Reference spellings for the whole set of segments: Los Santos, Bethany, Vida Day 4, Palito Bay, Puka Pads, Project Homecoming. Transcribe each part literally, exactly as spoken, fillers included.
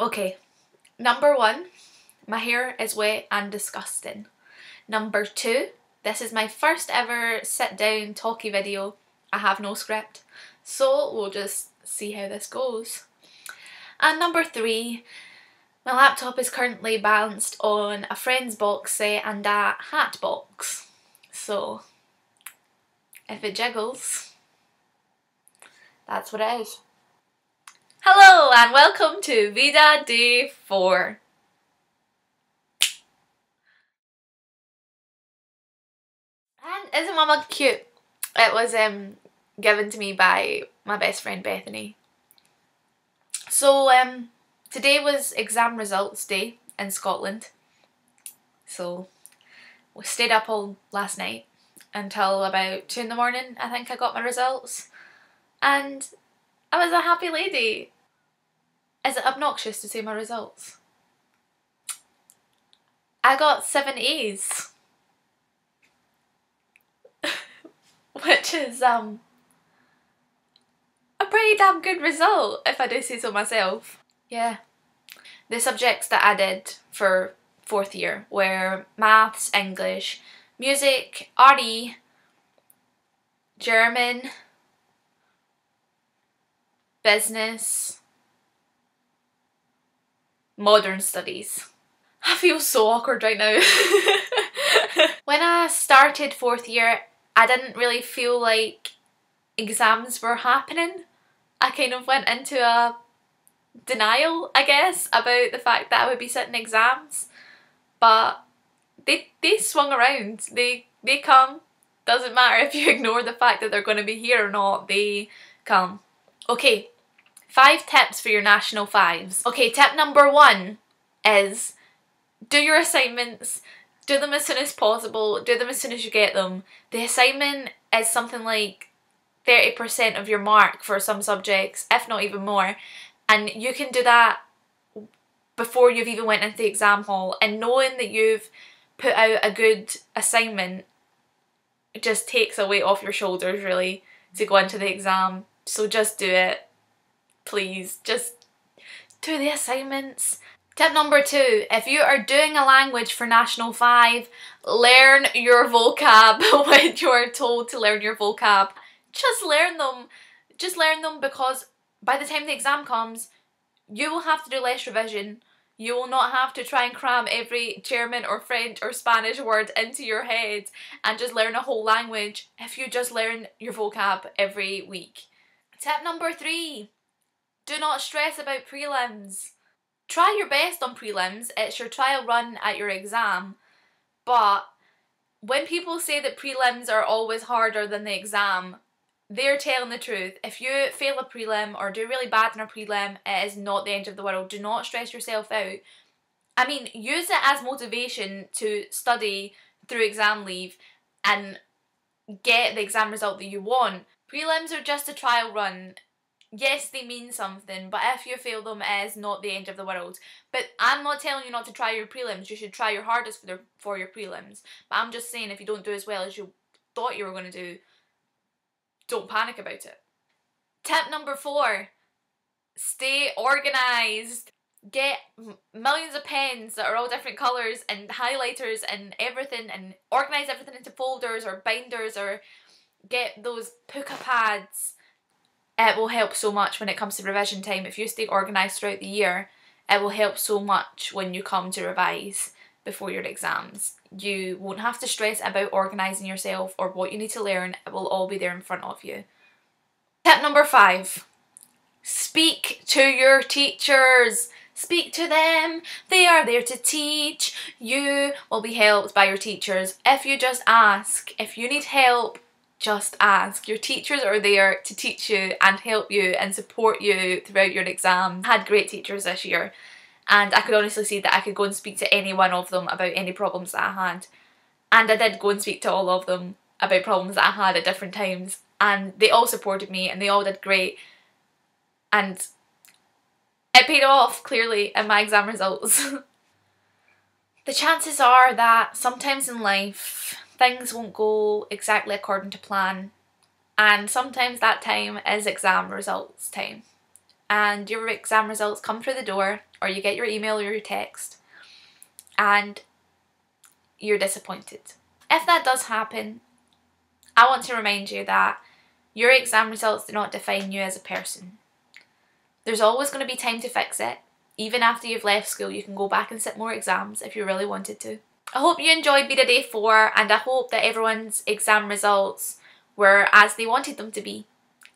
Okay, number one, my hair is wet and disgusting. Number two, this is my first ever sit down talkie video. I have no script, so we'll just see how this goes. And number three, my laptop is currently balanced on a friend's box set and a hat box. So, if it jiggles, that's what it is. Hello and welcome to Vida Day four. And isn't my mug cute? It was um, given to me by my best friend Bethany. So um, today was exam results day in Scotland. So we stayed up all last night until about two in the morning. I think I got my results and I was a happy lady. Is it obnoxious to say my results? I got seven A's. Which is um a pretty damn good result, if I do say so myself. Yeah. The subjects that I did for fourth year were maths, English, music, R E, German, business, modern studies. I feel so awkward right now. When I started fourth year, I didn't really feel like exams were happening. I kind of went into a denial, I guess, about the fact that I would be sitting exams, but they they swung around. They they come. Doesn't matter if you ignore the fact that they're going to be here or not. They come. Okay, five tips for your national fives. Okay, tip number one is do your assignments. Do them as soon as possible, do them as soon as you get them. The assignment is something like thirty percent of your mark for some subjects, if not even more, and you can do that before you've even went into the exam hall, and knowing that you've put out a good assignment, it just takes a weight off your shoulders really to go into the exam. So just do it, please, just do the assignments. Tip number two, if you are doing a language for National five, learn your vocab when you are told to learn your vocab. Just learn them. Just learn them, because by the time the exam comes, you will have to do less revision. You will not have to try and cram every German or French or Spanish word into your head and just learn a whole language if you just learn your vocab every week. Tip number three, do not stress about prelims. Try your best on prelims, it's your trial run at your exam, but when people say that prelims are always harder than the exam, they're telling the truth. If you fail a prelim or do really bad in a prelim, it is not the end of the world. Do not stress yourself out. I mean, use it as motivation to study through exam leave and get the exam result that you want. Prelims are just a trial run. Yes, they mean something, but if you fail them, it is not the end of the world. But I'm not telling you not to try your prelims. You should try your hardest for, the, for your prelims. But I'm just saying, if you don't do as well as you thought you were going to do, don't panic about it. Tip number four, stay organised. Get millions of pens that are all different colours and highlighters and everything, and organise everything into folders or binders, or get those puka pads. It will help so much when it comes to revision time. If you stay organised throughout the year, it will help so much when you come to revise before your exams. You won't have to stress about organising yourself or what you need to learn. It will all be there in front of you. Tip number five. Speak to your teachers. Speak to them. They are there to teach. You will be helped by your teachers if you just ask. If you need help, just ask. Your teachers are there to teach you and help you and support you throughout your exam. I had great teachers this year and I could honestly see that I could go and speak to any one of them about any problems that I had. And I did go and speak to all of them about problems that I had at different times, and they all supported me and they all did great, and it paid off clearly in my exam results. The chances are that sometimes in life things won't go exactly according to plan, and sometimes that time is exam results time. and your exam results come through the door, or you get your email or your text and you're disappointed. If that does happen, I want to remind you that your exam results do not define you as a person. There's always going to be time to fix it. Even after you've left school, you can go back and sit more exams if you really wanted to. I hope you enjoyed Vida Day four, and I hope that everyone's exam results were as they wanted them to be.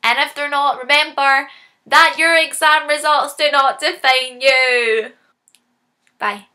And if they're not, remember that your exam results do not define you. Bye.